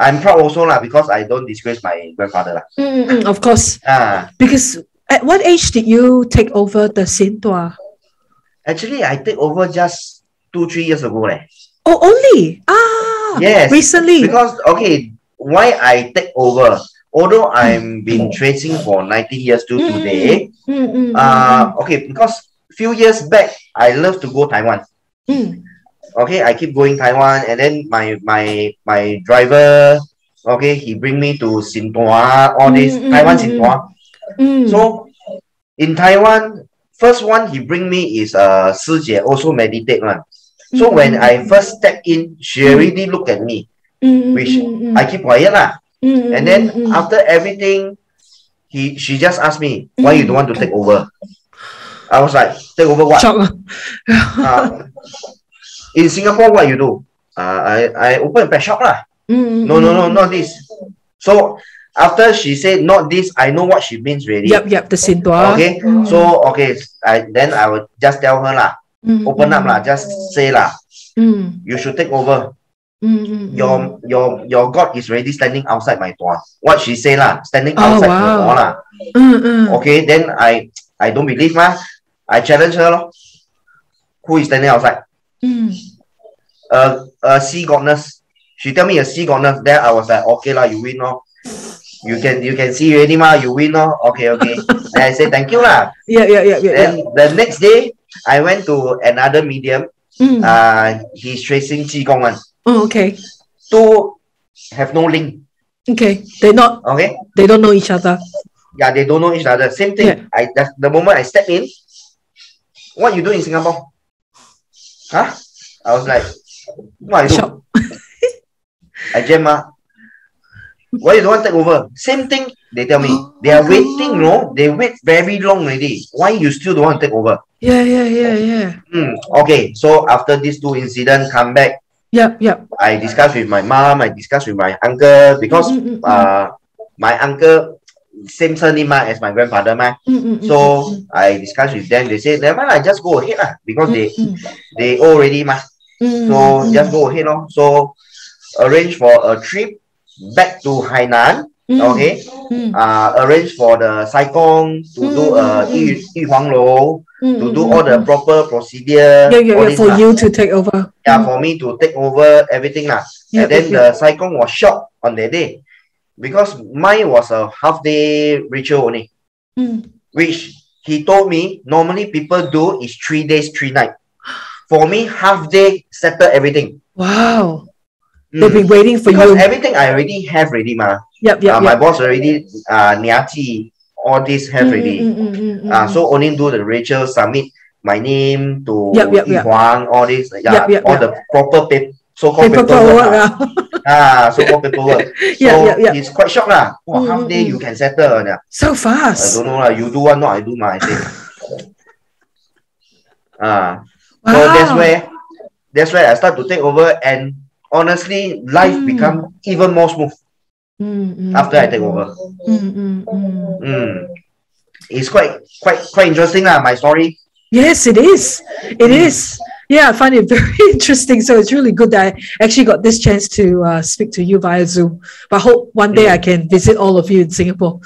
I'm proud also lah, because I don't disgrace my grandfather lah. Of course. Because at what age did you take over the Xintua? Actually, I take over just 2-3 years ago leh. Oh, only? Yes. Recently. Because okay, why I take over? Although I've been tracing for 90 years to today, okay, because few years back, I love to go Taiwan. Okay, I keep going Taiwan, and then my driver, okay, he bring me to Xintua, all this, Taiwan Xintua. So, in Taiwan, first one he bring me is Sijie, also meditate one. So, when I first step in, she already look at me, which I keep quiet lah. And then after everything, she just asked me, why you don't want to take over? I was like, take over what? In Singapore, what you do? I open a pet shop lah. No, not this. So after she said not this, I know what she means really. Yep, the Xintua. Okay, so okay, then I would just tell her lah, open up lah, just say lah, you should take over. Your God is already standing outside my door. What she say lah, standing outside my door lah. Okay, then I don't believe mah. I challenge her lor. Who is standing outside? A sea goddess. She tell me a sea goddess. Then I was like, okay lah, you win lor. You can see already mah. You win lor. Okay. Then I say thank you lah. Yeah. Then the next day I went to another medium. He's tracing Qi Gong one. Oh, okay. Two have no link. Okay, they don't know each other. Yeah, they don't know each other. Same thing. Yeah. The moment I step in, what you do in Singapore? Huh? I was like, what I do? I jam ah. Why you don't want to take over? Same thing. They tell me they are waiting. No, they wait very long already. Why you still don't want to take over? Yeah. Okay, so after these two incidents, come back. Yep. I discussed with my mom, I discussed with my uncle, because my uncle, same surname as my grandfather. So I discussed with them, they said, never mind, just go ahead, because they already. So just go ahead. So arrange for a trip back to Hainan, okay? Arrange for the Sai Kong to do Yi Huang Lou. To do all the proper procedure for you to take over. Yeah, for me to take over everything. And then the Sai Kong was shocked on that day because mine was a half-day ritual only, which he told me normally people do is 3 days, 3 nights. For me, half-day settle everything. Wow. They've been waiting for you. Because everything I already have ready, ma. My boss already niati. All this have already. So only do the ritual, submit my name to Yi Huang, all this, all the proper so-called paperwork. So-called paperwork. So he's quite shocked. Half day you can settle. So fast. I don't know. You do one, not I do my thing. So that's where I start to take over, and honestly, life become even more smooth. After I take over, it's quite interesting my story. Yes, it is. It is. Yeah, I find it very interesting. So it's really good that I actually got this chance to speak to you via Zoom. But I hope one day I can visit all of you in Singapore.